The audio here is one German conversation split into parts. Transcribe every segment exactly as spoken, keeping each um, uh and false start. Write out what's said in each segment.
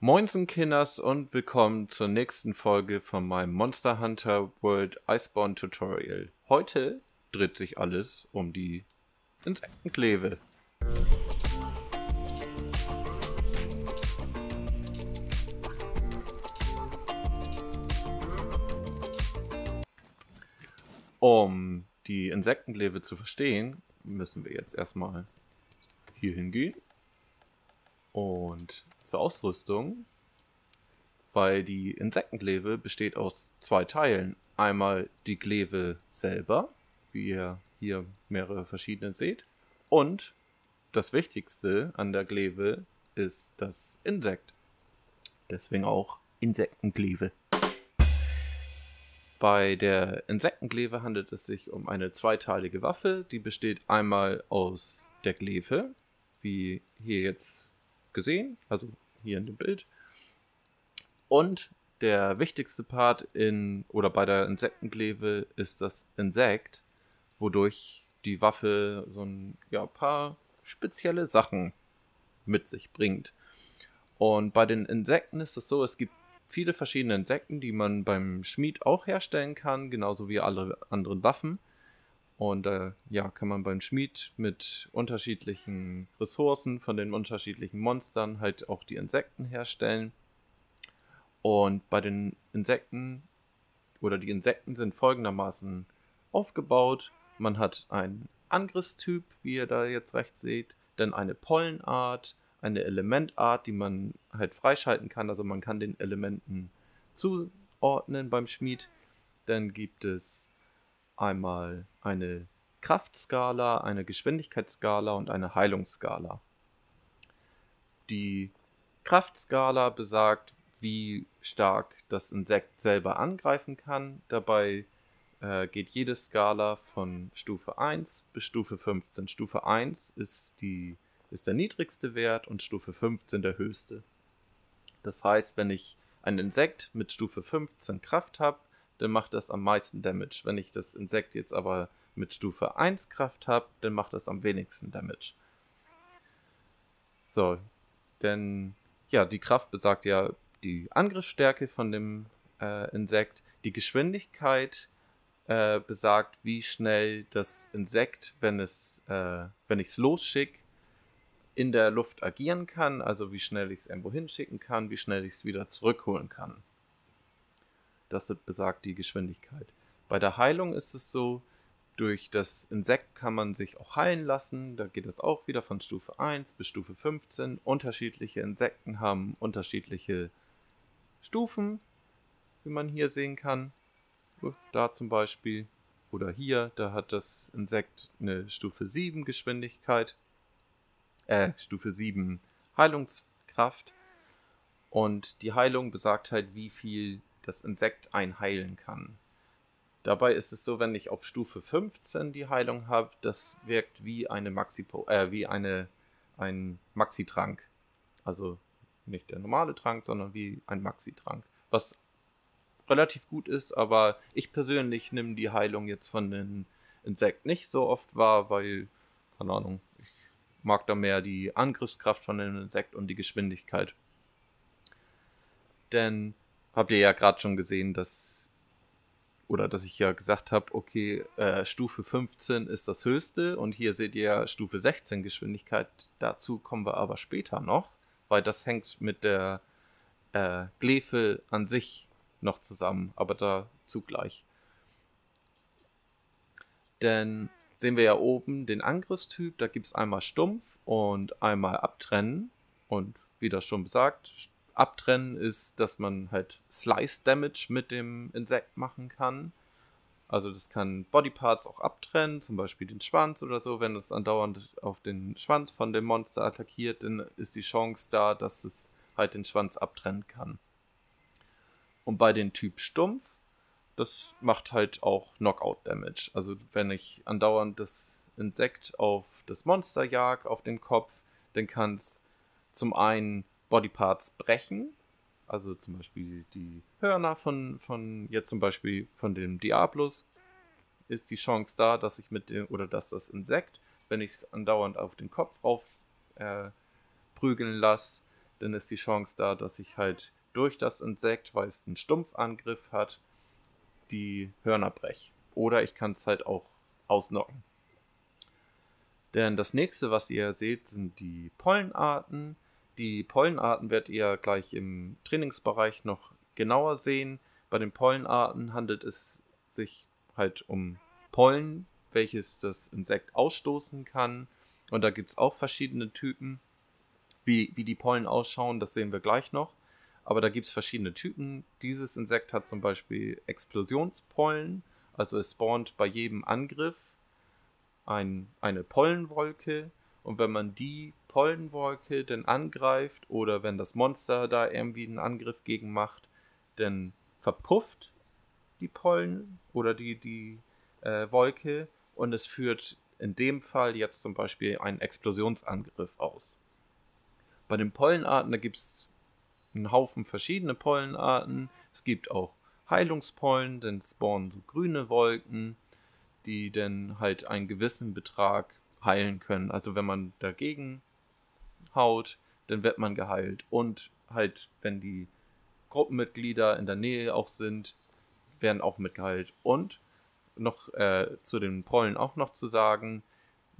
Moinsen Kinders und willkommen zur nächsten Folge von meinem Monster Hunter World Iceborne Tutorial. Heute dreht sich alles um die Insektenglefe. Um die Insektenglefe zu verstehen, müssen wir jetzt erstmal hier hingehen und zur Ausrüstung, weil die Insektenglefe besteht aus zwei Teilen. Einmal die Glefe selber, wie ihr hier mehrere verschiedene seht, und das Wichtigste an der Glefe ist das Insekt. Deswegen auch Insektenglefe. Bei der Insektenglefe handelt es sich um eine zweiteilige Waffe, die besteht einmal aus der Glefe, wie hier jetzt gesehen, also hier in dem Bild. Und der wichtigste Part in oder bei der Insektenglefe ist das Insekt, wodurch die Waffe so ein ja, paar spezielle Sachen mit sich bringt. Und bei den Insekten ist es so, es gibt viele verschiedene Insekten, die man beim Schmied auch herstellen kann, genauso wie alle anderen Waffen. Und äh, ja, kann man beim Schmied mit unterschiedlichen Ressourcen von den unterschiedlichen Monstern halt auch die Insekten herstellen. Und bei den Insekten, oder die Insekten sind folgendermaßen aufgebaut. Man hat einen Angriffstyp, wie ihr da jetzt rechts seht, dann eine Pollenart, eine Elementart, die man halt freischalten kann. Also man kann den Elementen zuordnen beim Schmied. Dann gibt es einmal eine Kraftskala, eine Geschwindigkeitsskala und eine Heilungsskala. Die Kraftskala besagt, wie stark das Insekt selber angreifen kann. Dabei äh, geht jede Skala von Stufe eins bis Stufe fünfzehn. Stufe eins ist, die, ist der niedrigste Wert und Stufe fünfzehn der höchste. Das heißt, wenn ich ein Insekt mit Stufe fünfzehn Kraft habe, dann macht das am meisten Damage. Wenn ich das Insekt jetzt aber mit Stufe eins Kraft habe, dann macht das am wenigsten Damage. So, denn ja, die Kraft besagt ja die Angriffsstärke von dem äh, Insekt. Die Geschwindigkeit äh, besagt, wie schnell das Insekt, wenn es, äh, wenn ich es losschicke, in der Luft agieren kann. Also wie schnell ich es irgendwo hinschicken kann, wie schnell ich es wieder zurückholen kann. Das besagt die Geschwindigkeit. Bei der Heilung ist es so, durch das Insekt kann man sich auch heilen lassen. Da geht es auch wieder von Stufe eins bis Stufe fünfzehn. Unterschiedliche Insekten haben unterschiedliche Stufen, wie man hier sehen kann. Da zum Beispiel. Oder hier, da hat das Insekt eine Stufe sieben Geschwindigkeit. Äh, Stufe sieben Heilungskraft. Und die Heilung besagt halt, wie viel das Insekt einheilen kann. Dabei ist es so, wenn ich auf Stufe fünfzehn die Heilung habe, das wirkt wie eine Maxi äh, wie eine ein Maxi-Trank. Also nicht der normale Trank, sondern wie ein Maxi-Trank. Was relativ gut ist, aber ich persönlich nehme die Heilung jetzt von den Insekten nicht so oft wahr, weil, keine Ahnung, ich mag da mehr die Angriffskraft von dem Insekt und die Geschwindigkeit. Denn habt ihr ja gerade schon gesehen, dass, oder dass ich ja gesagt habe, okay, äh, Stufe fünfzehn ist das höchste und hier seht ihr Stufe sechzehn Geschwindigkeit. Dazu kommen wir aber später noch, weil das hängt mit der äh, Glefe an sich noch zusammen, aber dazu gleich. Denn sehen wir ja oben den Angriffstyp, da gibt es einmal Stumpf und einmal Abtrennen und wie das schon besagt, Abtrennen ist, dass man halt Slice Damage mit dem Insekt machen kann. Also das kann Bodyparts auch abtrennen, zum Beispiel den Schwanz oder so. Wenn es andauernd auf den Schwanz von dem Monster attackiert, dann ist die Chance da, dass es halt den Schwanz abtrennen kann. Und bei dem Typ Stumpf, das macht halt auch Knockout Damage. Also wenn ich andauernd das Insekt auf das Monster jag, auf den Kopf, dann kann es zum einen Bodyparts brechen, also zum Beispiel die Hörner von, von jetzt zum Beispiel von dem Diabolus ist die Chance da, dass ich mit dem, oder dass das Insekt, wenn ich es andauernd auf den Kopf rauf äh, prügeln lasse, dann ist die Chance da, dass ich halt durch das Insekt, weil es einen Stumpfangriff hat, die Hörner breche. Oder ich kann es halt auch ausnocken. Denn das nächste, was ihr seht, sind die Pollenarten. Die Pollenarten werdet ihr gleich im Trainingsbereich noch genauer sehen. Bei den Pollenarten handelt es sich halt um Pollen, welches das Insekt ausstoßen kann. Und da gibt es auch verschiedene Typen. Wie, wie die Pollen ausschauen, das sehen wir gleich noch. Aber da gibt es verschiedene Typen. Dieses Insekt hat zum Beispiel Explosionspollen. Also es spawnt bei jedem Angriff ein, eine Pollenwolke. Und wenn man die Pollenwolke dann angreift oder wenn das Monster da irgendwie einen Angriff gegen macht, dann verpufft die Pollen oder die, die äh, Wolke und es führt in dem Fall jetzt zum Beispiel einen Explosionsangriff aus. Bei den Pollenarten, da gibt es einen Haufen verschiedene Pollenarten. Es gibt auch Heilungspollen, dann spawnen so grüne Wolken, die dann halt einen gewissen Betrag heilen können. Also wenn man dagegen haut, dann wird man geheilt. Und halt, wenn die Gruppenmitglieder in der Nähe auch sind, werden auch mitgeheilt. Und noch äh, zu den Pollen auch noch zu sagen,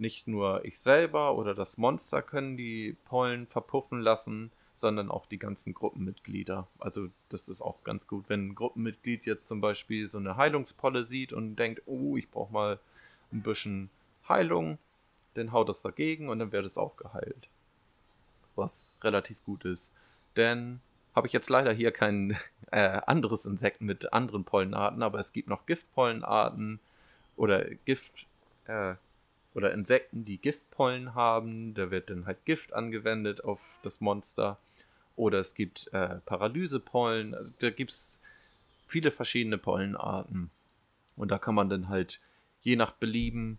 nicht nur ich selber oder das Monster können die Pollen verpuffen lassen, sondern auch die ganzen Gruppenmitglieder. Also das ist auch ganz gut, wenn ein Gruppenmitglied jetzt zum Beispiel so eine Heilungspolle sieht und denkt, oh, ich brauche mal ein bisschen Heilung, dann haut das dagegen und dann wird es auch geheilt. Was relativ gut ist. Denn habe ich jetzt leider hier kein äh, anderes Insekt mit anderen Pollenarten, aber es gibt noch Giftpollenarten oder Gift äh, oder Insekten, die Giftpollen haben. Da wird dann halt Gift angewendet auf das Monster. Oder es gibt äh, Paralysepollen. Also da gibt es viele verschiedene Pollenarten. Und da kann man dann halt je nach Belieben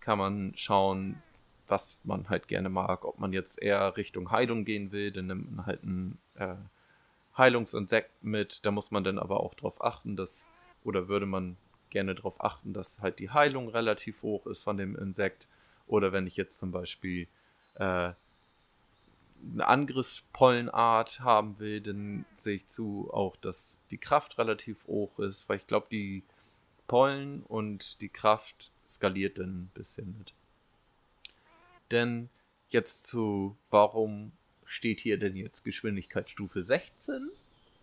kann man schauen, was man halt gerne mag. Ob man jetzt eher Richtung Heilung gehen will, dann nimmt man halt ein äh, Heilungsinsekt mit. Da muss man dann aber auch darauf achten, dass, oder würde man gerne darauf achten, dass halt die Heilung relativ hoch ist von dem Insekt. Oder wenn ich jetzt zum Beispiel äh, eine Angriffspollenart haben will, dann sehe ich zu auch, dass die Kraft relativ hoch ist, weil ich glaube, die Pollen und die Kraft skaliert dann ein bisschen mit. Denn jetzt zu, warum steht hier denn jetzt Geschwindigkeitsstufe sechzehn,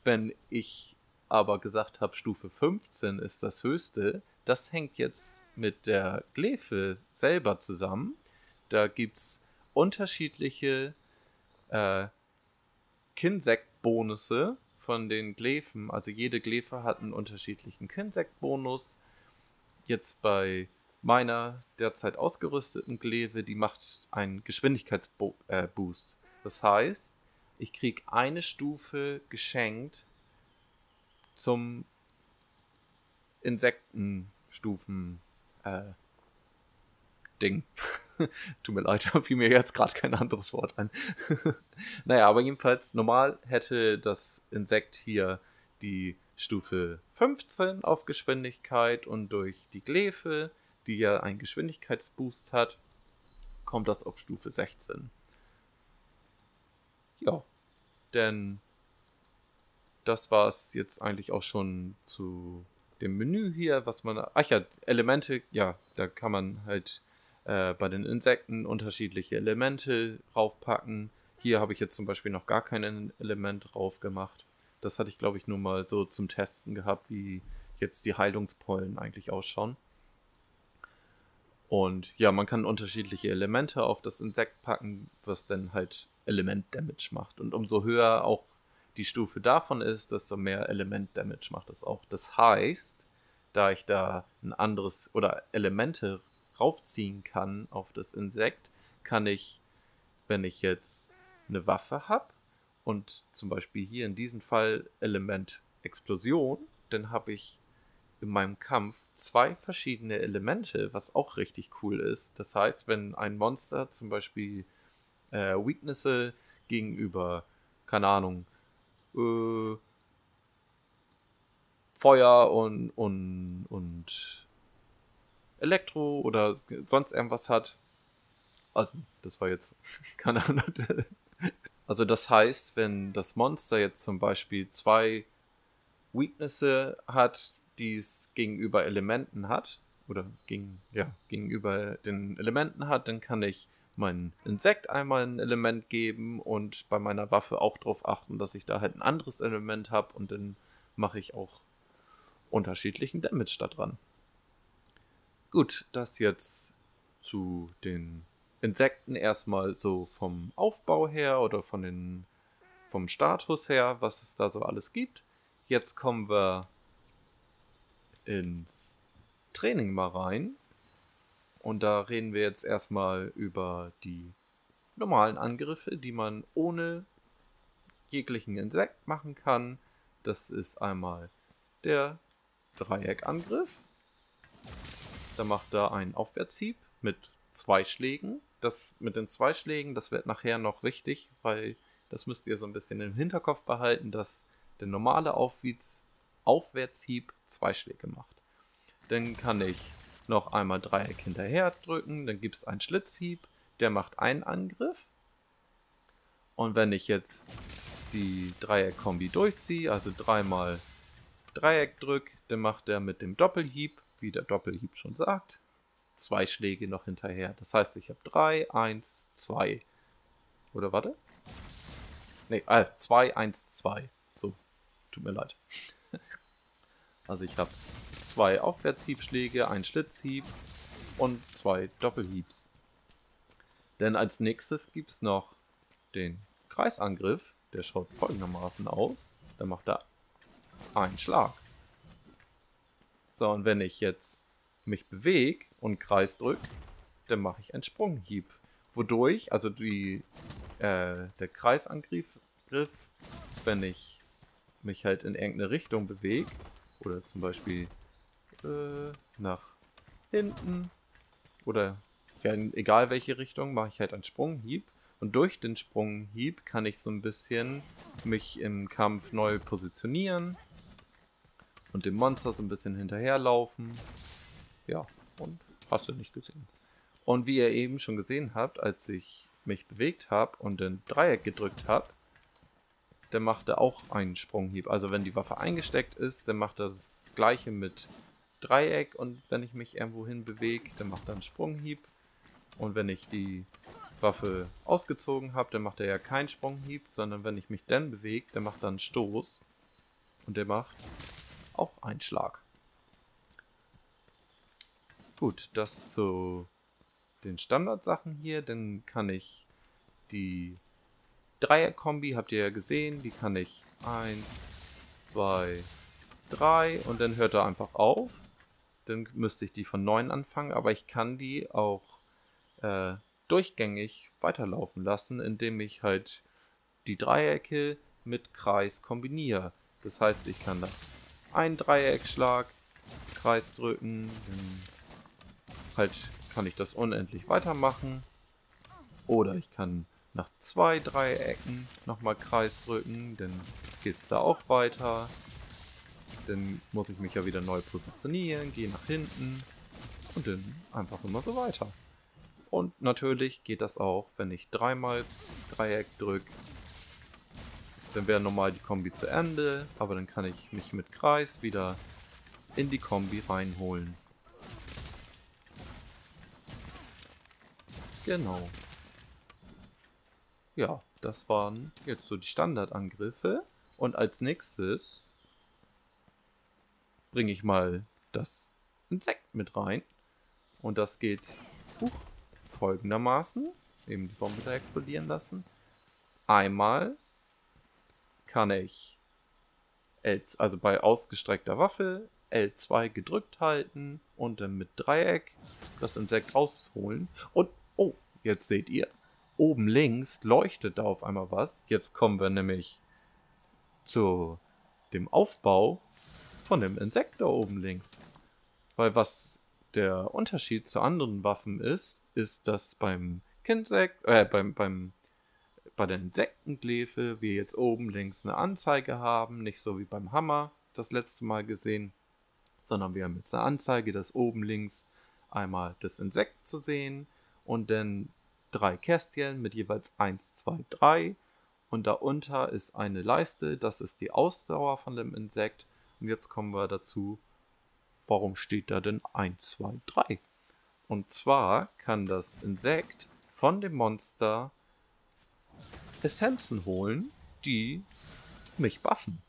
wenn ich aber gesagt habe, Stufe fünfzehn ist das höchste. Das hängt jetzt mit der Glefe selber zusammen. Da gibt es unterschiedliche äh, Kinsektbonusse von den Glefen. Also jede Glefe hat einen unterschiedlichen Kinsektbonus. Jetzt bei meiner derzeit ausgerüsteten Glefe, die macht einen Geschwindigkeitsboost. Das heißt, ich kriege eine Stufe geschenkt zum Insektenstufen äh, Ding. Tut mir leid, da fiel mir jetzt gerade kein anderes Wort ein. Naja, aber jedenfalls, normal hätte das Insekt hier die Stufe fünfzehn auf Geschwindigkeit und durch die Glefe, die ja einen Geschwindigkeitsboost hat, kommt das auf Stufe sechzehn. Ja, denn das war es jetzt eigentlich auch schon zu dem Menü hier, was man... Ach ja, Elemente, ja, da kann man halt äh, bei den Insekten unterschiedliche Elemente raufpacken. Hier habe ich jetzt zum Beispiel noch gar kein Element drauf gemacht. Das hatte ich, glaube ich, nur mal so zum Testen gehabt, wie jetzt die Heilungspollen eigentlich ausschauen. Und ja, man kann unterschiedliche Elemente auf das Insekt packen, was dann halt Element-Damage macht. Und umso höher auch die Stufe davon ist, desto mehr Element-Damage macht das auch. Das heißt, da ich da ein anderes oder Elemente raufziehen kann auf das Insekt, kann ich, wenn ich jetzt eine Waffe habe und zum Beispiel hier in diesem Fall Element Explosion, dann habe ich in meinem Kampf zwei verschiedene Elemente, was auch richtig cool ist. Das heißt, wenn ein Monster zum Beispiel äh, Weaknesse gegenüber, keine Ahnung, äh, Feuer und, und, und Elektro oder sonst irgendwas hat, also das war jetzt, keine Ahnung, Also das heißt, wenn das Monster jetzt zum Beispiel zwei Weaknesse hat, die es gegenüber Elementen hat, oder gegen, ja, gegenüber den Elementen hat, dann kann ich meinem Insekt einmal ein Element geben und bei meiner Waffe auch darauf achten, dass ich da halt ein anderes Element habe, und dann mache ich auch unterschiedlichen Damage da dran. Gut, das jetzt zu den Insekten erstmal so vom Aufbau her oder von den, vom Status her, was es da so alles gibt. Jetzt kommen wir ins Training mal rein. Und da reden wir jetzt erstmal über die normalen Angriffe, die man ohne jeglichen Insekt machen kann. Das ist einmal der Dreieckangriff. Da macht er einen Aufwärtshieb mit zwei Schlägen. Das mit den zwei Schlägen, das wird nachher noch wichtig, weil das müsst ihr so ein bisschen im Hinterkopf behalten, dass der normale Aufwärtshieb zwei Schläge macht. Dann kann ich noch einmal Dreieck hinterher drücken, dann gibt es einen Schlitzhieb, der macht einen Angriff. Und wenn ich jetzt die Dreieck-Kombi durchziehe, also dreimal Dreieck drücke, dann macht er mit dem Doppelhieb, wie der Doppelhieb schon sagt, zwei Schläge noch hinterher. Das heißt, ich habe drei, eins, zwei. Oder warte? Ne, ah, zwei, eins, zwei. So, tut mir leid. Also ich habe zwei Aufwärtshiebschläge, ein Schlitzhieb und zwei Doppelhiebs. Denn als nächstes gibt es noch den Kreisangriff. Der schaut folgendermaßen aus. Da macht er einen Schlag. So, und wenn ich jetzt mich bewege und Kreis drücke, dann mache ich einen Sprunghieb. Wodurch, also die, äh, der Kreisangriff, wenn ich mich halt in irgendeine Richtung bewege, oder zum Beispiel äh, nach hinten, oder ja, in egal welche Richtung, mache ich halt einen Sprunghieb. Und durch den Sprunghieb kann ich so ein bisschen mich im Kampf neu positionieren und dem Monster so ein bisschen hinterherlaufen. Ja, und hast du nicht gesehen. Und wie ihr eben schon gesehen habt, als ich mich bewegt habe und den Dreieck gedrückt habe, dann macht er auch einen Sprunghieb. Also wenn die Waffe eingesteckt ist, dann macht er das gleiche mit Dreieck, und wenn ich mich irgendwo hin bewege, dann macht er einen Sprunghieb. Und wenn ich die Waffe ausgezogen habe, dann macht er ja keinen Sprunghieb, sondern wenn ich mich dann bewege, dann macht er einen Stoß. Und der macht auch einen Schlag. Gut, das zu den Standardsachen hier. Dann kann ich die Dreierkombi, habt ihr ja gesehen, die kann ich eins, zwei, drei und dann hört er einfach auf. Dann müsste ich die von neun anfangen, aber ich kann die auch äh, durchgängig weiterlaufen lassen, indem ich halt die Dreiecke mit Kreis kombiniere. Das heißt, ich kann da einen Dreieckschlag, Kreis drücken, dann halt kann ich das unendlich weitermachen, oder ich kann nach zwei Dreiecken nochmal Kreis drücken, dann geht es da auch weiter, dann muss ich mich ja wieder neu positionieren, gehe nach hinten und dann einfach immer so weiter. Und natürlich geht das auch, wenn ich dreimal Dreieck drücke, dann wäre normal die Kombi zu Ende, aber dann kann ich mich mit Kreis wieder in die Kombi reinholen. Genau. Ja, das waren jetzt so die Standardangriffe. Und als nächstes bringe ich mal das Insekt mit rein. Und das geht uh, folgendermaßen. Eben die Bombe da explodieren lassen. Einmal kann ich, L zwei, also bei ausgestreckter Waffe, L zwei gedrückt halten und dann mit Dreieck das Insekt rausholen. Und oh, jetzt seht ihr, oben links leuchtet da auf einmal was. Jetzt kommen wir nämlich zu dem Aufbau von dem Insekt da oben links. Weil was der Unterschied zu anderen Waffen ist, ist, dass beim Kinsekt, äh, beim, beim, bei der Insektenglefe wir jetzt oben links eine Anzeige haben, nicht so wie beim Hammer das letzte Mal gesehen, sondern wir haben jetzt eine Anzeige, dass oben links einmal das Insekt zu sehen. Und dann drei Kästchen mit jeweils eins, zwei, drei. und darunter ist eine Leiste, das ist die Ausdauer von dem Insekt. Und jetzt kommen wir dazu, warum steht da denn eins, zwei, drei? Und zwar kann das Insekt von dem Monster Essenzen holen, die mich buffen.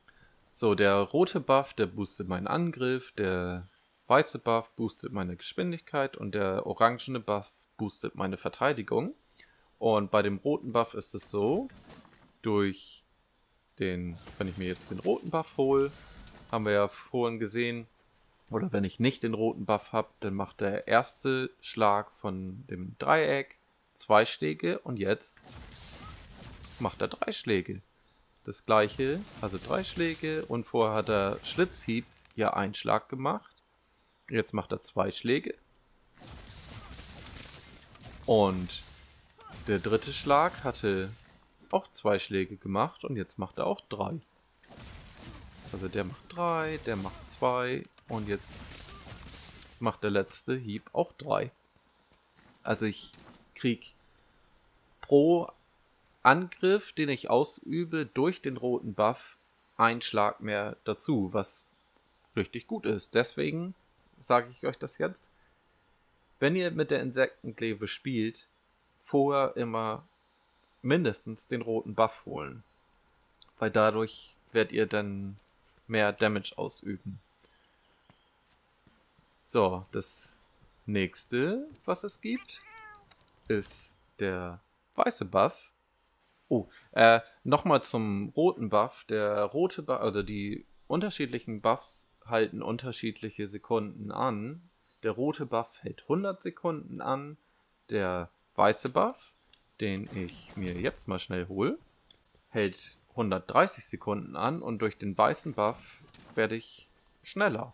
So, der rote Buff, der boostet meinen Angriff, der weiße Buff boostet meine Geschwindigkeit und der orangene Buff boostet meine Verteidigung. Und bei dem roten Buff ist es so, durch den, wenn ich mir jetzt den roten Buff hole, haben wir ja vorhin gesehen, oder wenn ich nicht den roten Buff habe, dann macht der erste Schlag von dem Dreieck zwei Schläge und jetzt macht er drei Schläge. Das gleiche, also drei Schläge, und vorher hat er Schlitzhieb hier einen Schlag gemacht. Jetzt macht er zwei Schläge. Und der dritte Schlag hatte auch zwei Schläge gemacht und jetzt macht er auch drei. Also der macht drei, der macht zwei und jetzt macht der letzte Hieb auch drei. Also ich kriege pro Angriff, den ich ausübe, durch den roten Buff einen Schlag mehr dazu, was richtig gut ist. Deswegen sage ich euch das jetzt. Wenn ihr mit der Insektenglefe spielt, vorher immer mindestens den roten Buff holen. Weil dadurch werdet ihr dann mehr Damage ausüben. So, das nächste, was es gibt, ist der weiße Buff. Oh, äh, nochmal zum roten Buff. Der rote Buff, also die unterschiedlichen Buffs halten unterschiedliche Sekunden an. Der rote Buff hält hundert Sekunden an. Der weiße Buff, den ich mir jetzt mal schnell hole, hält hundertdreißig Sekunden an. Und durch den weißen Buff werde ich schneller.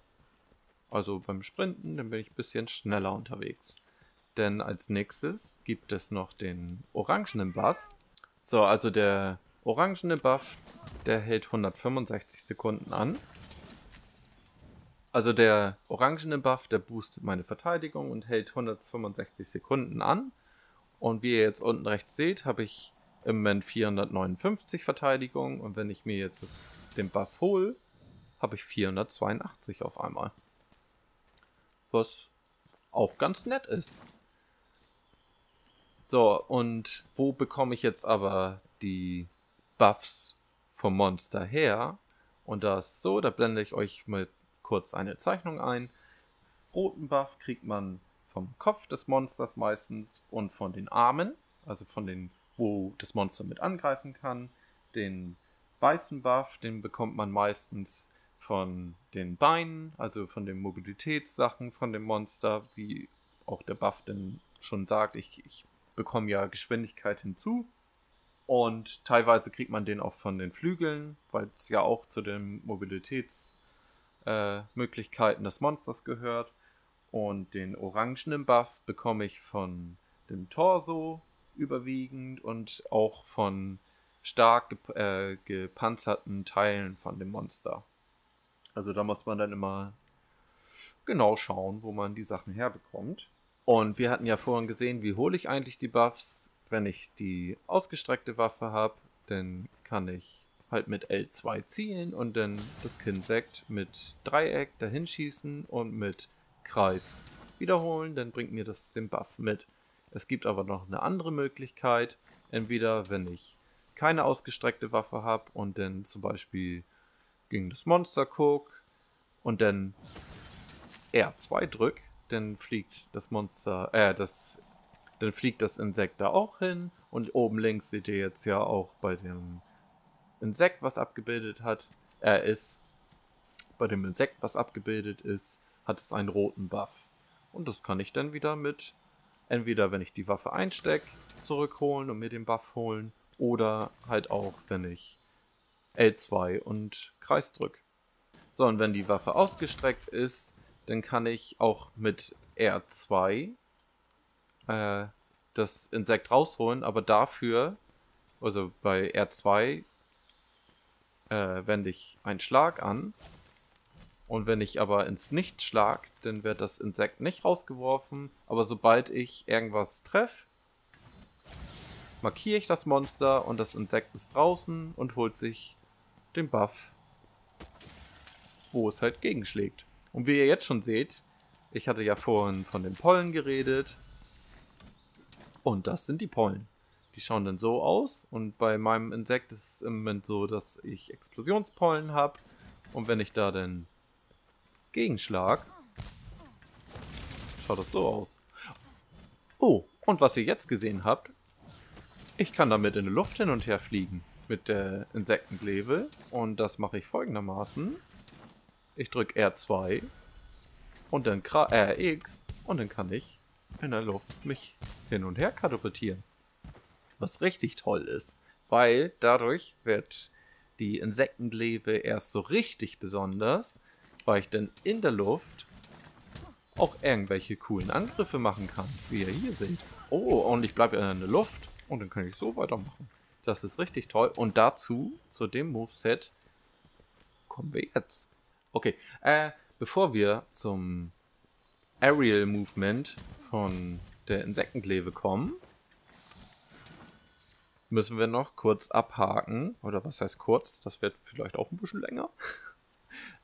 Also beim Sprinten, dann bin ich ein bisschen schneller unterwegs. Denn als nächstes gibt es noch den orangenen Buff. So, also der orangene Buff, der hält hundertfünfundsechzig Sekunden an. Also der orangene Buff, der boostet meine Verteidigung und hält hundertfünfundsechzig Sekunden an. Und wie ihr jetzt unten rechts seht, habe ich im Moment vierhundertneunundfünfzig Verteidigung. Und wenn ich mir jetzt das, den Buff hole, habe ich vierhundertzweiundachtzig auf einmal. Was auch ganz nett ist. So, und wo bekomme ich jetzt aber die Buffs vom Monster her? Und da ist so, da blende ich euch mal kurz eine Zeichnung ein. Roten Buff kriegt man vom Kopf des Monsters meistens und von den Armen, also von den, wo das Monster mit angreifen kann. Den weißen Buff, den bekommt man meistens von den Beinen, also von den Mobilitätssachen von dem Monster, wie auch der Buff denn schon sagt, ich, ich bekomme ja Geschwindigkeit hinzu, und teilweise kriegt man den auch von den Flügeln, weil es ja auch zu den Mobilitätsmöglichkeiten äh, des Monsters gehört. Und den orangenen Buff bekomme ich von dem Torso überwiegend und auch von stark gep äh, gepanzerten Teilen von dem Monster. Also da muss man dann immer genau schauen, wo man die Sachen herbekommt. Und wir hatten ja vorhin gesehen, wie hole ich eigentlich die Buffs. Wenn ich die ausgestreckte Waffe habe, dann kann ich halt mit L zwei zielen und dann das Kinsekt mit Dreieck dahin schießen und mit Kreis wiederholen. Dann bringt mir das den Buff mit. Es gibt aber noch eine andere Möglichkeit. Entweder wenn ich keine ausgestreckte Waffe habe und dann zum Beispiel gegen das Monster gucke und dann R zwei drücke, dann fliegt das Monster, äh, das, dann fliegt das Insekt da auch hin. Und oben links seht ihr jetzt ja auch bei dem Insekt, was abgebildet hat, er äh, ist, bei dem Insekt, was abgebildet ist, hat es einen roten Buff. Und das kann ich dann wieder mit, entweder wenn ich die Waffe einstecke, zurückholen und mir den Buff holen, oder halt auch, wenn ich L zwei und Kreis drücke. So, und wenn die Waffe ausgestreckt ist, dann kann ich auch mit R zwei äh, das Insekt rausholen, aber dafür, also bei R zwei äh, wende ich einen Schlag an, und wenn ich aber ins Nichts schlag, dann wird das Insekt nicht rausgeworfen, aber sobald ich irgendwas treffe, markiere ich das Monster und das Insekt ist draußen und holt sich den Buff, wo es halt gegenschlägt. Und wie ihr jetzt schon seht, ich hatte ja vorhin von den Pollen geredet. Und das sind die Pollen. Die schauen dann so aus. Und bei meinem Insekt ist es im Moment so, dass ich Explosionspollen habe. Und wenn ich da dann gegenschlag, schaut das so aus. Oh, und was ihr jetzt gesehen habt, ich kann damit in der Luft hin und her fliegen mit der Insektenglefe. Und das mache ich folgendermaßen. Ich drücke R zwei und dann R X und dann kann ich in der Luft mich hin und her katapultieren. Was richtig toll ist, weil dadurch wird die Insektenglefe erst so richtig besonders, weil ich dann in der Luft auch irgendwelche coolen Angriffe machen kann, wie ihr hier seht. Oh, und ich bleibe in der Luft und dann kann ich so weitermachen. Das ist richtig toll. Und dazu, zu dem Moveset, kommen wir jetzt. Okay, äh, bevor wir zum Aerial Movement von der Insektenglefe kommen, müssen wir noch kurz abhaken, oder was heißt kurz, das wird vielleicht auch ein bisschen länger,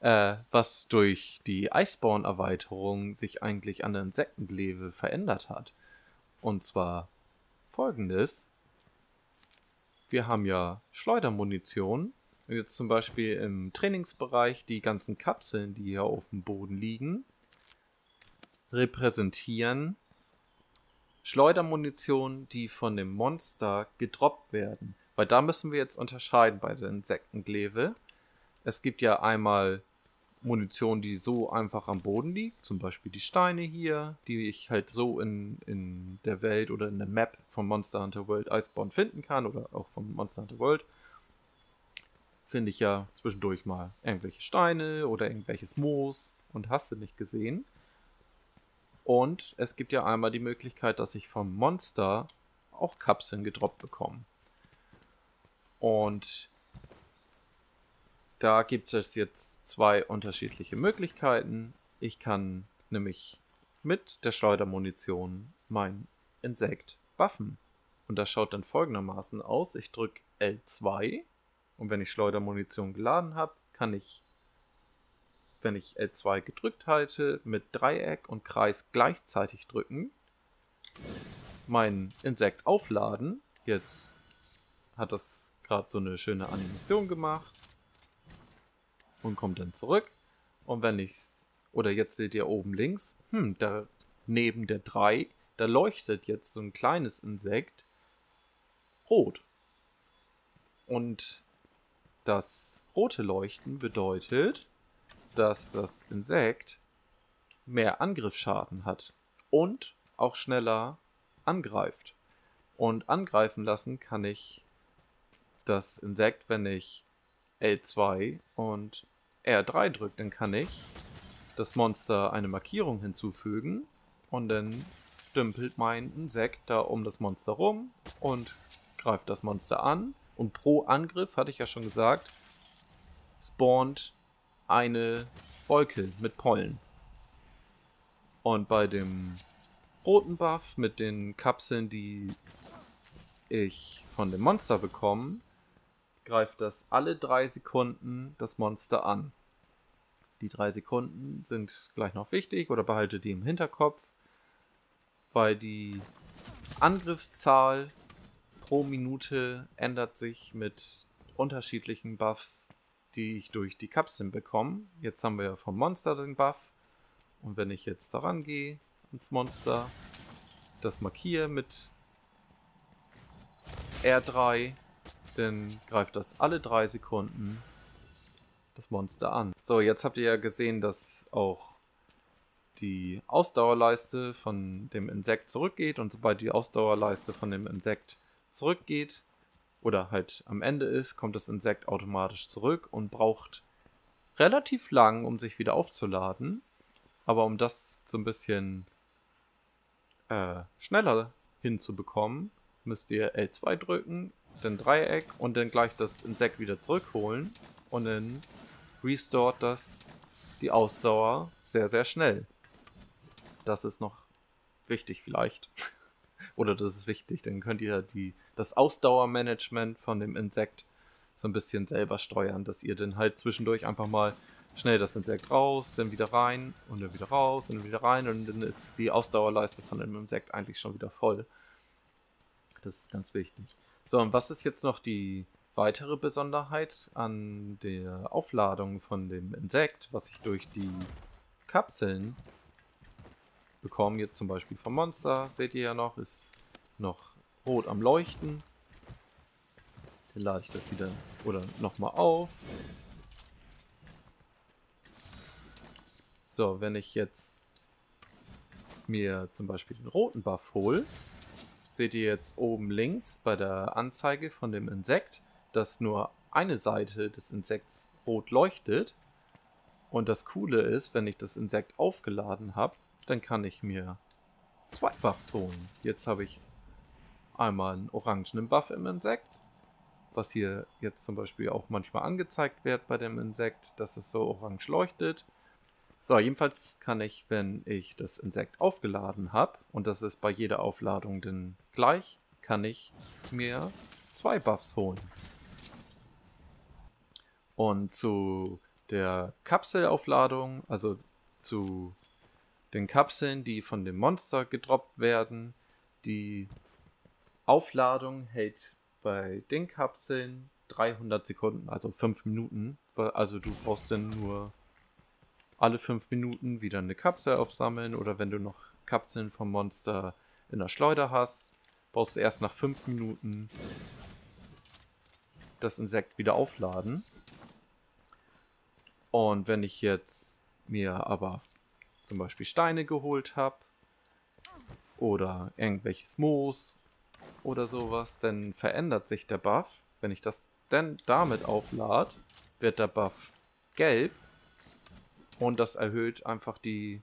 äh, was durch die Iceborne-Erweiterung sich eigentlich an der Insektenglefe verändert hat. Und zwar folgendes: Wir haben ja Schleudermunition. Jetzt zum Beispiel im Trainingsbereich die ganzen Kapseln, die hier auf dem Boden liegen, repräsentieren Schleudermunition, die von dem Monster gedroppt werden. Weil da müssen wir jetzt unterscheiden bei der Insektenglefe. Es gibt ja einmal Munition, die so einfach am Boden liegt, zum Beispiel die Steine hier, die ich halt so in, in der Welt oder in der Map von Monster Hunter World Iceborne finden kann oder auch von Monster Hunter World. Finde ich ja zwischendurch mal irgendwelche Steine oder irgendwelches Moos und hast du nicht gesehen. Und es gibt ja einmal die Möglichkeit, dass ich vom Monster auch Kapseln gedroppt bekomme. Und da gibt es jetzt zwei unterschiedliche Möglichkeiten. Ich kann nämlich mit der Schleudermunition mein Insekt buffen. Und das schaut dann folgendermaßen aus. Ich drücke L zwei. Und wenn ich Schleudermunition geladen habe, kann ich, wenn ich L zwei gedrückt halte, mit Dreieck und Kreis gleichzeitig drücken, mein Insekt aufladen. Jetzt hat das gerade so eine schöne Animation gemacht und kommt dann zurück. Und wenn ich's, oder jetzt seht ihr oben links, hm, da neben der drei, da leuchtet jetzt so ein kleines Insekt rot. Und das rote Leuchten bedeutet, dass das Insekt mehr Angriffsschaden hat und auch schneller angreift. Und angreifen lassen kann ich das Insekt, wenn ich L zwei und R drei drücke, dann kann ich das Monster eine Markierung hinzufügen und dann dümpelt mein Insekt da um das Monster rum und greift das Monster an. Und pro Angriff, hatte ich ja schon gesagt, spawnt eine Wolke mit Pollen. Und bei dem roten Buff mit den Kapseln, die ich von dem Monster bekomme, greift das alle drei Sekunden das Monster an. Die drei Sekunden sind gleich noch wichtig, oder behalte die im Hinterkopf, weil die Angriffszahl pro Minute ändert sich mit unterschiedlichen Buffs, die ich durch die Kapseln bekomme. Jetzt haben wir ja vom Monster den Buff. Und wenn ich jetzt daran gehe, ins Monster, das markiere mit R drei, dann greift das alle drei Sekunden das Monster an. So, jetzt habt ihr ja gesehen, dass auch die Ausdauerleiste von dem Insekt zurückgeht. Und sobald die Ausdauerleiste von dem Insekt zurückgeht oder halt am Ende ist, kommt das Insekt automatisch zurück und braucht relativ lang, um sich wieder aufzuladen. Aber um das so ein bisschen äh, schneller hinzubekommen, müsst ihr L zwei drücken, dann Dreieck und dann gleich das Insekt wieder zurückholen und dann restort das die Ausdauer sehr, sehr schnell. Das ist noch wichtig vielleicht. Oder das ist wichtig, dann könnt ihr die, das Ausdauermanagement von dem Insekt so ein bisschen selber steuern, dass ihr dann halt zwischendurch einfach mal schnell das Insekt raus, dann wieder rein und dann wieder raus und dann wieder rein und dann ist die Ausdauerleiste von dem Insekt eigentlich schon wieder voll. Das ist ganz wichtig. So, und was ist jetzt noch die weitere Besonderheit an der Aufladung von dem Insekt, was ich durch die Kapseln bekomme, jetzt zum Beispiel vom Monster, seht ihr ja noch, ist noch rot am Leuchten. Dann lade ich das wieder oder nochmal auf. So, wenn ich jetzt mir zum Beispiel den roten Buff hole, seht ihr jetzt oben links bei der Anzeige von dem Insekt, dass nur eine Seite des Insekts rot leuchtet. Und das Coole ist, wenn ich das Insekt aufgeladen habe, dann kann ich mir zwei Buffs holen. Jetzt habe ich einmal einen orangenen Buff im Insekt, was hier jetzt zum Beispiel auch manchmal angezeigt wird bei dem Insekt, dass es so orange leuchtet. So, jedenfalls kann ich, wenn ich das Insekt aufgeladen habe, und das ist bei jeder Aufladung dann gleich, kann ich mir zwei Buffs holen. Und zu der Kapselaufladung, also zu den Kapseln, die von dem Monster gedroppt werden, die Aufladung hält bei den Kapseln dreihundert Sekunden, also fünf Minuten. Also du brauchst dann nur alle fünf Minuten wieder eine Kapsel aufsammeln, oder wenn du noch Kapseln vom Monster in der Schleuder hast, brauchst du erst nach fünf Minuten das Insekt wieder aufladen. Und wenn ich jetzt mir aber zum Beispiel Steine geholt habe oder irgendwelches Moos oder sowas, dann verändert sich der Buff. Wenn ich das dann damit auflade, wird der Buff gelb und das erhöht einfach die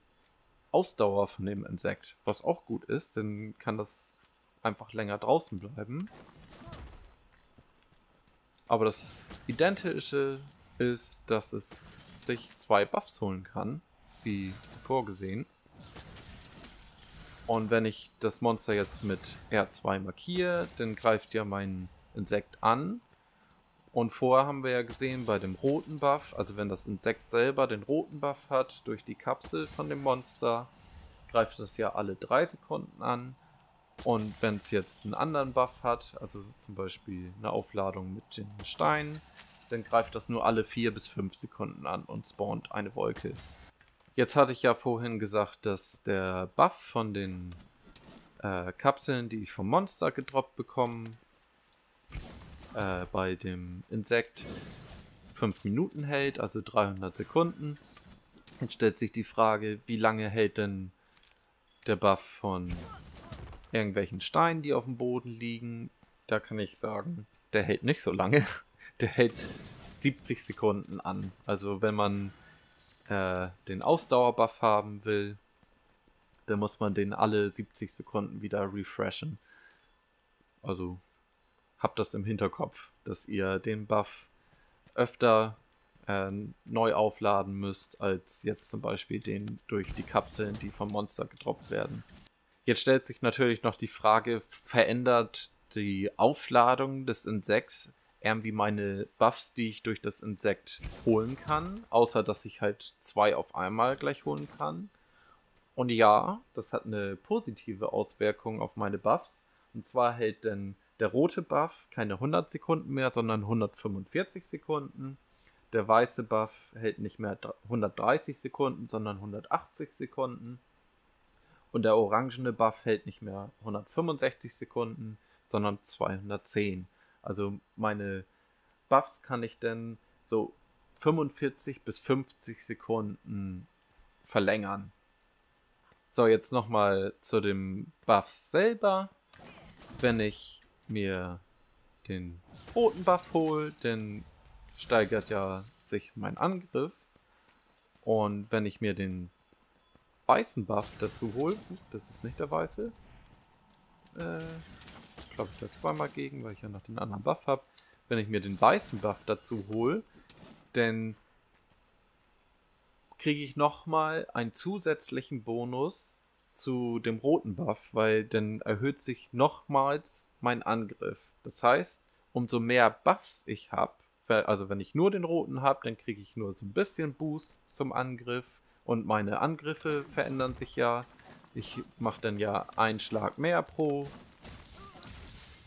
Ausdauer von dem Insekt, was auch gut ist, dann kann das einfach länger draußen bleiben. Aber das Identische ist, dass es sich zwei Buffs holen kann, wie zuvor gesehen. Und wenn ich das Monster jetzt mit R zwei markiere, dann greift ja mein Insekt an. Und vorher haben wir ja gesehen, bei dem roten Buff, also wenn das Insekt selber den roten Buff hat, durch die Kapsel von dem Monster, greift das ja alle drei Sekunden an. Und wenn es jetzt einen anderen Buff hat, also zum Beispiel eine Aufladung mit den Steinen, dann greift das nur alle vier bis fünf Sekunden an und spawnt eine Wolke. Jetzt hatte ich ja vorhin gesagt, dass der Buff von den äh, Kapseln, die ich vom Monster gedroppt bekomme, äh, bei dem Insekt fünf Minuten hält, also dreihundert Sekunden. Jetzt stellt sich die Frage, wie lange hält denn der Buff von irgendwelchen Steinen, die auf dem Boden liegen? Da kann ich sagen, der hält nicht so lange. Der hält siebzig Sekunden an. Also wenn man den Ausdauerbuff haben will, dann muss man den alle siebzig Sekunden wieder refreshen. Also habt das im Hinterkopf, dass ihr den Buff öfter äh, neu aufladen müsst, als jetzt zum Beispiel den durch die Kapseln, die vom Monster gedroppt werden. Jetzt stellt sich natürlich noch die Frage, verändert die Aufladung des Insekts irgendwie meine Buffs, die ich durch das Insekt holen kann, außer dass ich halt zwei auf einmal gleich holen kann. Und ja, das hat eine positive Auswirkung auf meine Buffs. Und zwar hält denn der rote Buff keine hundert Sekunden mehr, sondern hundertfünfundvierzig Sekunden. Der weiße Buff hält nicht mehr hundertdreißig Sekunden, sondern hundertachtzig Sekunden. Und der orangene Buff hält nicht mehr hundertfünfundsechzig Sekunden, sondern zweihundertzehn. Also meine Buffs kann ich dann so fünfundvierzig bis fünfzig Sekunden verlängern. So, jetzt nochmal zu dem Buff selber. Wenn ich mir den roten Buff hole, dann steigert ja sich mein Angriff. Und wenn ich mir den weißen Buff dazu hole, das ist nicht der weiße, äh... Ich glaube, ich da zweimal gegen, weil ich ja noch den anderen Buff habe. Wenn ich mir den weißen Buff dazu hole, dann kriege ich nochmal einen zusätzlichen Bonus zu dem roten Buff, weil dann erhöht sich nochmals mein Angriff. Das heißt, umso mehr Buffs ich habe, also wenn ich nur den roten habe, dann kriege ich nur so ein bisschen Boost zum Angriff und meine Angriffe verändern sich ja. Ich mache dann ja einen Schlag mehr pro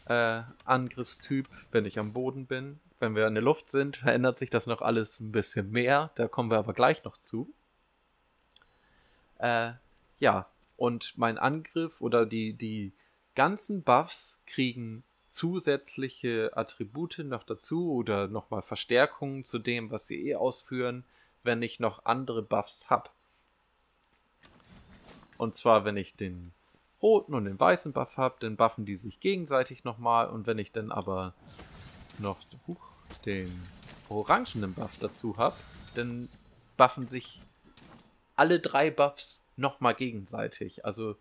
äh, Angriffstyp, wenn ich am Boden bin. Wenn wir in der Luft sind, verändert sich das noch alles ein bisschen mehr. Da kommen wir aber gleich noch zu. Äh, ja, und mein Angriff oder die, die ganzen Buffs kriegen zusätzliche Attribute noch dazu oder nochmal Verstärkungen zu dem, was sie eh ausführen, wenn ich noch andere Buffs habe. Und zwar, wenn ich den roten und den weißen Buff habe, dann buffen die sich gegenseitig nochmal. Und wenn ich dann aber noch uh, den orangenen Buff dazu habe, dann buffen sich alle drei Buffs nochmal gegenseitig. Also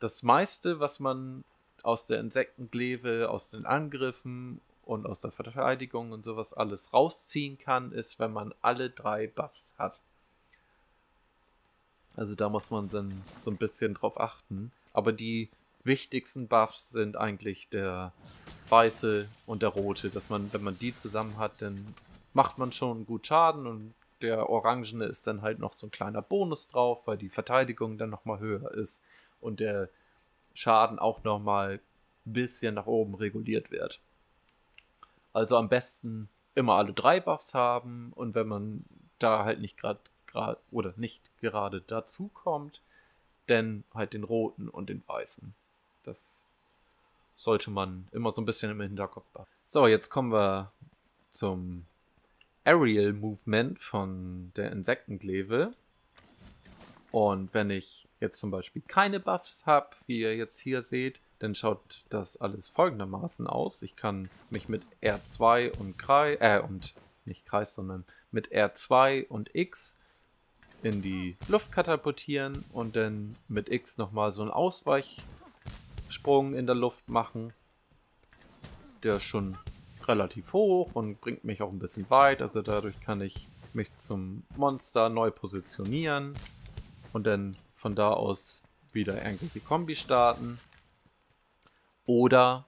das meiste, was man aus der Insektenglefe, aus den Angriffen und aus der Verteidigung und sowas alles rausziehen kann, ist, wenn man alle drei Buffs hat. Also da muss man dann so ein bisschen drauf achten. Aber die wichtigsten Buffs sind eigentlich der weiße und der rote. Dass man, wenn man die zusammen hat, dann macht man schon gut Schaden. Und der orangene ist dann halt noch so ein kleiner Bonus drauf, weil die Verteidigung dann nochmal höher ist. Und der Schaden auch nochmal ein bisschen nach oben reguliert wird. Also am besten immer alle drei Buffs haben. Und wenn man da halt nicht gerade oder nicht gerade dazu kommt, denn halt den roten und den weißen. Das sollte man immer so ein bisschen im Hinterkopf behalten. So, jetzt kommen wir zum Aerial Movement von der Insektenglefe. Und wenn ich jetzt zum Beispiel keine Buffs habe, wie ihr jetzt hier seht, dann schaut das alles folgendermaßen aus. Ich kann mich mit R zwei und Kreis, äh, und nicht Kreis, sondern mit R zwei und X in die Luft katapultieren und dann mit X nochmal so einen Ausweichsprung in der Luft machen. Der ist schon relativ hoch und bringt mich auch ein bisschen weit. Also dadurch kann ich mich zum Monster neu positionieren und dann von da aus wieder irgendwelche Kombi starten. Oder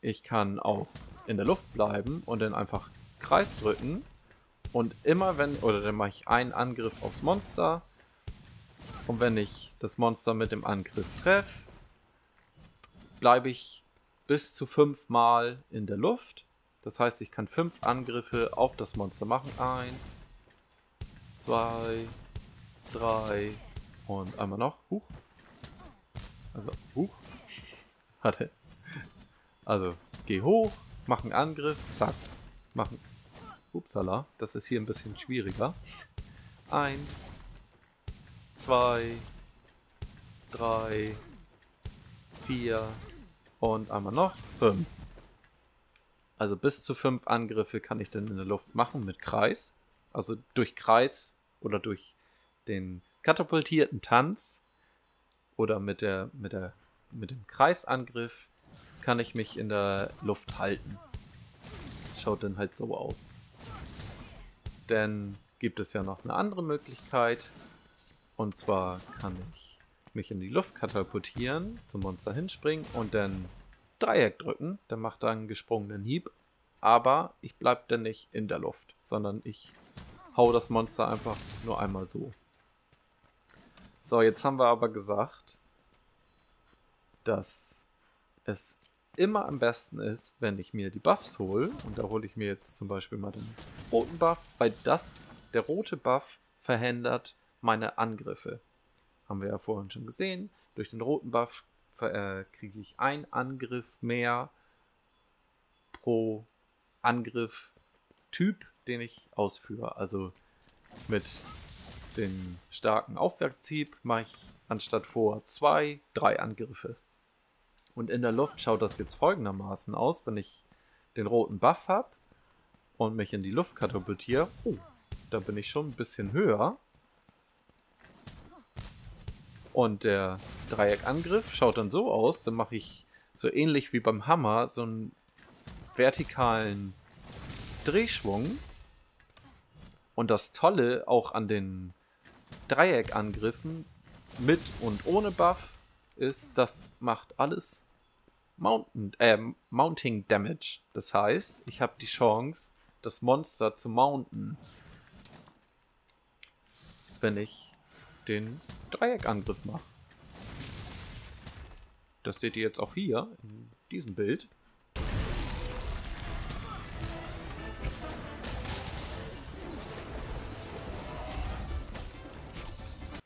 ich kann auch in der Luft bleiben und dann einfach Kreis drücken. Und immer wenn, oder dann mache ich einen Angriff aufs Monster. Und wenn ich das Monster mit dem Angriff treffe, bleibe ich bis zu fünf Mal in der Luft. Das heißt, ich kann fünf Angriffe auf das Monster machen. Eins, zwei, drei und einmal noch. Huch. Also, huch. Hatte. Also, geh hoch, mach einen Angriff, zack, mach einen Angriff. Upsala, das ist hier ein bisschen schwieriger. Eins, zwei, drei, vier und einmal noch fünf. Also bis zu fünf Angriffe kann ich dann in der Luft machen mit Kreis. Also durch Kreis oder durch den katapultierten Tanz oder mit der mit der mit dem Kreisangriff kann ich mich in der Luft halten. Schaut dann halt so aus. Dann gibt es ja noch eine andere Möglichkeit. Und zwar kann ich mich in die Luft katapultieren, zum Monster hinspringen und dann Dreieck drücken. Dann macht er einen gesprungenen Hieb. Aber ich bleibe dann nicht in der Luft, sondern ich hau das Monster einfach nur einmal so. So, jetzt haben wir aber gesagt, dass es immer am besten ist, wenn ich mir die Buffs hole, und da hole ich mir jetzt zum Beispiel mal den roten Buff, weil das, der rote Buff verhindert meine Angriffe. Haben wir ja vorhin schon gesehen, durch den roten Buff äh, kriege ich einen Angriff mehr pro Angriff-Typ, den ich ausführe. Also mit dem starken Aufwärtshieb mache ich anstatt vor zwei, drei Angriffe. Und in der Luft schaut das jetzt folgendermaßen aus, wenn ich den roten Buff habe und mich in die Luft katapultiere. Oh, da bin ich schon ein bisschen höher. Und der Dreieckangriff schaut dann so aus, dann mache ich so ähnlich wie beim Hammer so einen vertikalen Drehschwung. Und das Tolle auch an den Dreieckangriffen, mit und ohne Buff ist, das macht alles Mountain, äh, Mounting Damage. Das heißt, ich habe die Chance, das Monster zu mounten, wenn ich den Dreieckangriff mache. Das seht ihr jetzt auch hier in diesem Bild.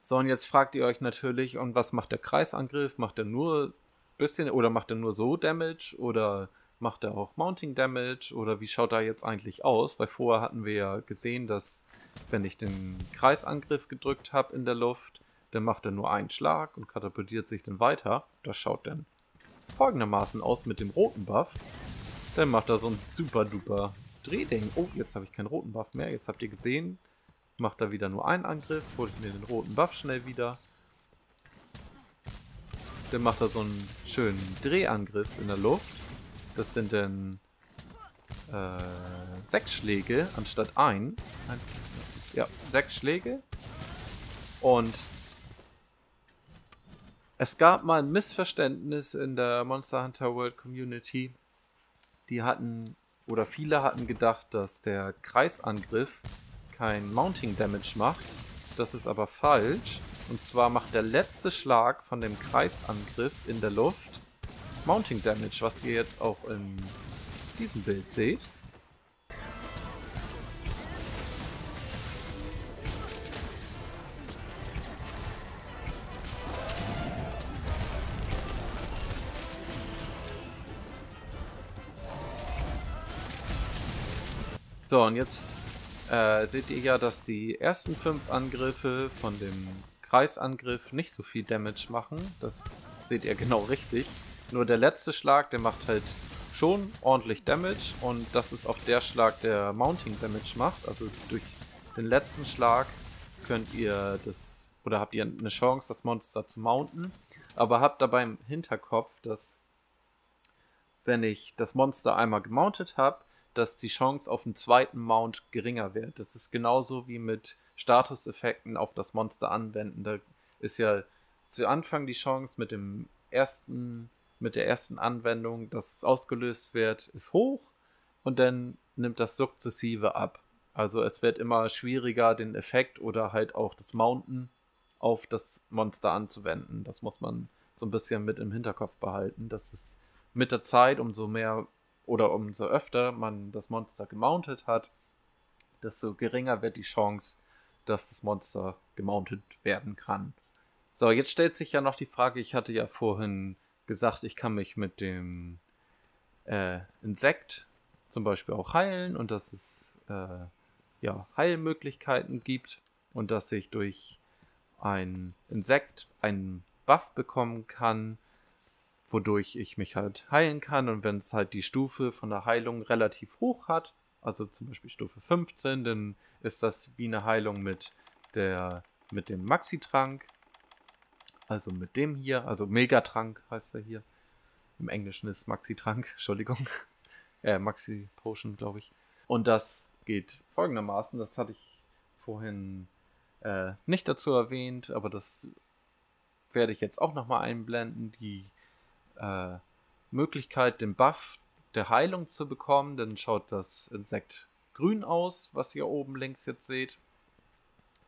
So, und jetzt fragt ihr euch natürlich, und was macht der Kreisangriff? Macht er nur ein bisschen oder macht er nur so Damage oder macht er auch Mounting Damage oder wie schaut er jetzt eigentlich aus? Weil vorher hatten wir ja gesehen, dass wenn ich den Kreisangriff gedrückt habe in der Luft, dann macht er nur einen Schlag und katapultiert sich dann weiter. Das schaut dann folgendermaßen aus mit dem roten Buff. Dann macht er so ein super duper Drehding. Oh, jetzt habe ich keinen roten Buff mehr. Jetzt habt ihr gesehen, macht er wieder nur einen Angriff, hole ich mir den roten Buff schnell wieder. Dann macht er so einen schönen Drehangriff in der Luft. Das sind dann äh, sechs Schläge anstatt ein. Ja, sechs Schläge. Und es gab mal ein Missverständnis in der Monster Hunter World Community. Die hatten, oder viele hatten gedacht, dass der Kreisangriff kein Mounting Damage macht. Das ist aber falsch. Und zwar macht der letzte Schlag von dem Kreisangriff in der Luft Mounting Damage, was ihr jetzt auch in diesem Bild seht. So, und jetzt Äh, seht ihr ja, dass die ersten fünf Angriffe von dem Kreisangriff nicht so viel Damage machen. Das seht ihr genau richtig. Nur der letzte Schlag, der macht halt schon ordentlich Damage. Und das ist auch der Schlag, der Mounting Damage macht. Also durch den letzten Schlag könnt ihr das, oder habt ihr eine Chance, das Monster zu mounten. Aber habt dabei im Hinterkopf, dass wenn ich das Monster einmal gemountet habe, dass die Chance auf einen zweiten Mount geringer wird. Das ist genauso wie mit Statuseffekten auf das Monster anwenden. Da ist ja zu Anfang die Chance mit dem ersten, mit der ersten Anwendung, dass es ausgelöst wird, ist hoch und dann nimmt das sukzessive ab. Also es wird immer schwieriger, den Effekt oder halt auch das Mounten auf das Monster anzuwenden. Das muss man so ein bisschen mit im Hinterkopf behalten. Das ist mit der Zeit, umso mehr oder umso öfter man das Monster gemountet hat, desto geringer wird die Chance, dass das Monster gemountet werden kann. So, jetzt stellt sich ja noch die Frage, ich hatte ja vorhin gesagt, ich kann mich mit dem äh, Insekt zum Beispiel auch heilen und dass es äh, ja, Heilmöglichkeiten gibt und dass ich durch ein Insekt einen Buff bekommen kann, wodurch ich mich halt heilen kann. Und wenn es halt die Stufe von der Heilung relativ hoch hat, also zum Beispiel Stufe fünfzehn, dann ist das wie eine Heilung mit der mit dem Maxi-Trank, also mit dem hier, also Megatrank heißt er hier. Im Englischen ist Maxi-Trank, Entschuldigung, äh, Maxi-Potion, glaube ich. Und das geht folgendermaßen, das hatte ich vorhin äh, nicht dazu erwähnt, aber das werde ich jetzt auch nochmal einblenden, die Äh, Möglichkeit, den Buff der Heilung zu bekommen. Dann schaut das Insekt grün aus, was ihr oben links jetzt seht.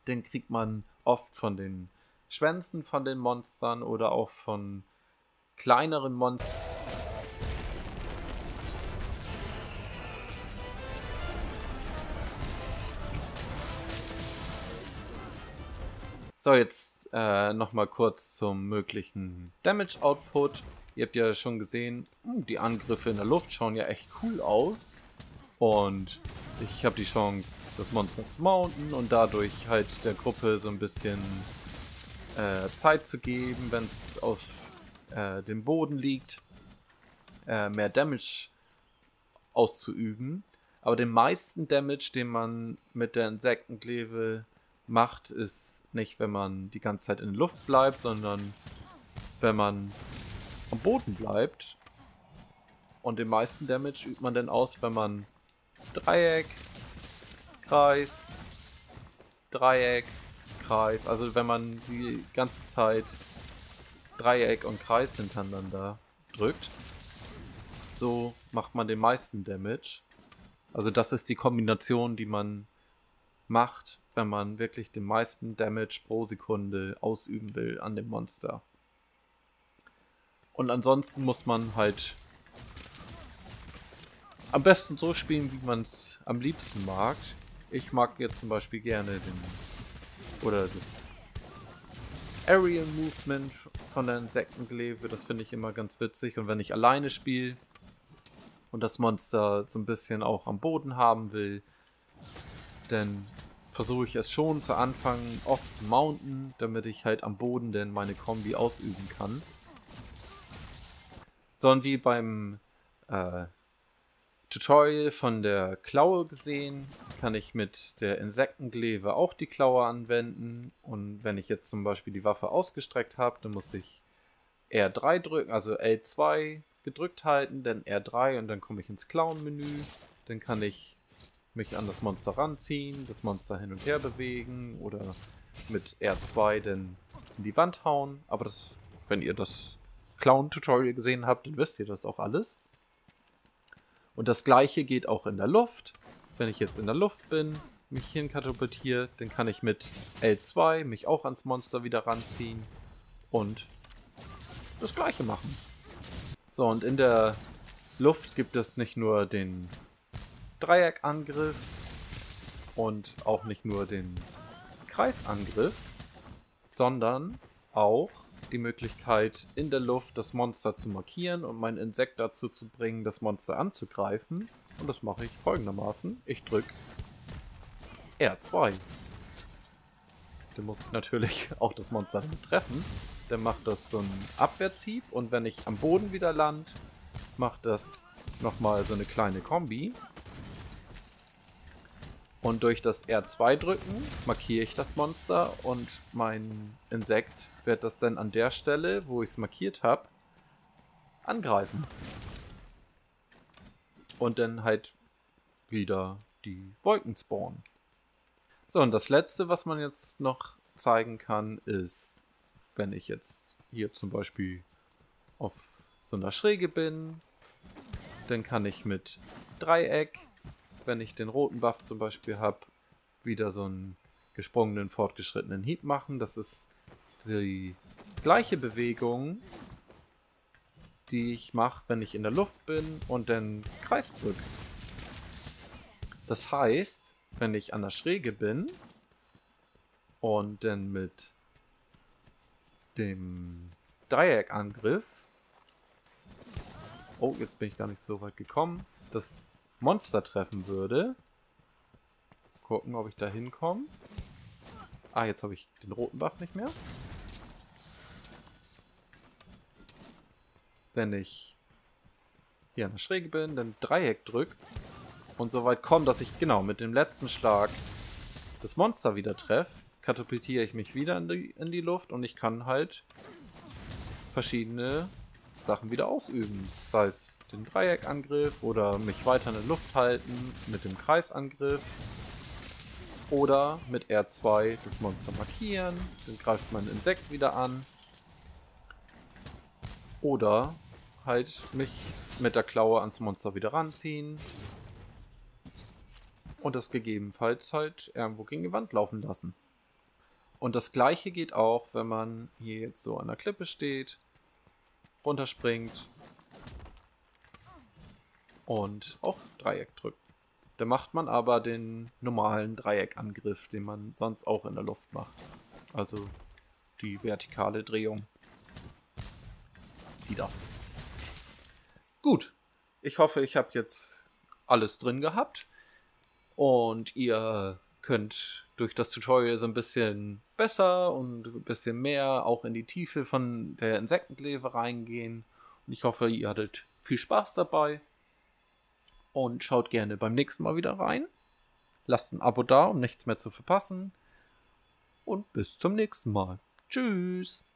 Den kriegt man oft von den Schwänzen von den Monstern oder auch von kleineren Monstern. So, jetzt äh, nochmal kurz zum möglichen Damage Output. Ihr habt ja schon gesehen, die Angriffe in der Luft schauen ja echt cool aus. Und ich habe die Chance, das Monster zu mounten und dadurch halt der Gruppe so ein bisschen äh, Zeit zu geben, wenn es auf äh, dem Boden liegt, äh, mehr Damage auszuüben. Aber den meisten Damage, den man mit der Insektenglefe macht, ist nicht, wenn man die ganze Zeit in der Luft bleibt, sondern wenn man am Boden bleibt, und den meisten Damage übt man dann aus, wenn man Dreieck, Kreis, Dreieck, Kreis. Also wenn man die ganze Zeit Dreieck und Kreis hintereinander drückt, so macht man den meisten Damage. Also das ist die Kombination, die man macht, wenn man wirklich den meisten Damage pro Sekunde ausüben will an dem Monster. Und ansonsten muss man halt am besten so spielen, wie man es am liebsten mag. Ich mag jetzt zum Beispiel gerne den oder das Aerial Movement von der Insektenglefe. Das finde ich immer ganz witzig. Und wenn ich alleine spiele und das Monster so ein bisschen auch am Boden haben will, dann versuche ich es schon zu Anfang oft zu mounten, damit ich halt am Boden dann meine Kombi ausüben kann. Sondern wie beim äh, Tutorial von der Klaue gesehen, kann ich mit der Insektenglefe auch die Klaue anwenden, und wenn ich jetzt zum Beispiel die Waffe ausgestreckt habe, dann muss ich R drei drücken, also L zwei gedrückt halten, dann R drei, und dann komme ich ins Klauenmenü, dann kann ich mich an das Monster ranziehen, das Monster hin und her bewegen oder mit R zwei dann in die Wand hauen, aber das, wenn ihr das Klauen-Tutorial gesehen habt, dann wisst ihr das auch alles. Und das gleiche geht auch in der Luft. Wenn ich jetzt in der Luft bin, mich hinkatapultiere, dann kann ich mit L zwei mich auch ans Monster wieder ranziehen und das gleiche machen. So, und in der Luft gibt es nicht nur den Dreieckangriff und auch nicht nur den Kreisangriff, sondern auch die Möglichkeit, in der Luft das Monster zu markieren und mein Insekt dazu zu bringen, das Monster anzugreifen. Und das mache ich folgendermaßen. Ich drücke R zwei. Dann muss ich natürlich auch das Monster treffen. Dann macht das so einen Abwärtshieb, und wenn ich am Boden wieder lande, macht das nochmal so eine kleine Kombi. Und durch das R zwei drücken markiere ich das Monster, und mein Insekt wird das dann an der Stelle, wo ich es markiert habe, angreifen. Und dann halt wieder die Wolken spawnen. So, und das letzte, was man jetzt noch zeigen kann, ist, wenn ich jetzt hier zum Beispiel auf so einer Schräge bin, dann kann ich mit Dreieck, wenn ich den roten Buff zum Beispiel habe, wieder so einen gesprungenen, fortgeschrittenen Hieb machen. Das ist die gleiche Bewegung, die ich mache, wenn ich in der Luft bin und dann Kreis drücke. Das heißt, wenn ich an der Schräge bin und dann mit dem Dreieckangriff... Oh, jetzt bin ich gar nicht so weit gekommen. Das Monster treffen würde. Gucken, ob ich da hinkomme. Ah, jetzt habe ich den roten Buff nicht mehr. Wenn ich hier an der Schräge bin, dann Dreieck drücke und so weit komme, dass ich genau mit dem letzten Schlag das Monster wieder treffe, katapultiere ich mich wieder in die, in die Luft, und ich kann halt verschiedene Sachen wieder ausüben. Das heißt, den Dreieckangriff oder mich weiter in der Luft halten mit dem Kreisangriff oder mit R zwei das Monster markieren, dann greift mein Insekt wieder an, oder halt mich mit der Klaue ans Monster wieder ranziehen und das gegebenenfalls halt irgendwo gegen die Wand laufen lassen. Und das gleiche geht auch, wenn man hier jetzt so an der Klippe steht, runterspringt und auch Dreieck drückt. Da macht man aber den normalen Dreieckangriff, den man sonst auch in der Luft macht. Also die vertikale Drehung. Wieder. Gut. Ich hoffe, ich habe jetzt alles drin gehabt. Und ihr könnt durch das Tutorial so ein bisschen besser und ein bisschen mehr auch in die Tiefe von der Insektenglefe reingehen. Und ich hoffe, ihr hattet viel Spaß dabei. Und schaut gerne beim nächsten Mal wieder rein. Lasst ein Abo da, um nichts mehr zu verpassen. Und bis zum nächsten Mal. Tschüss.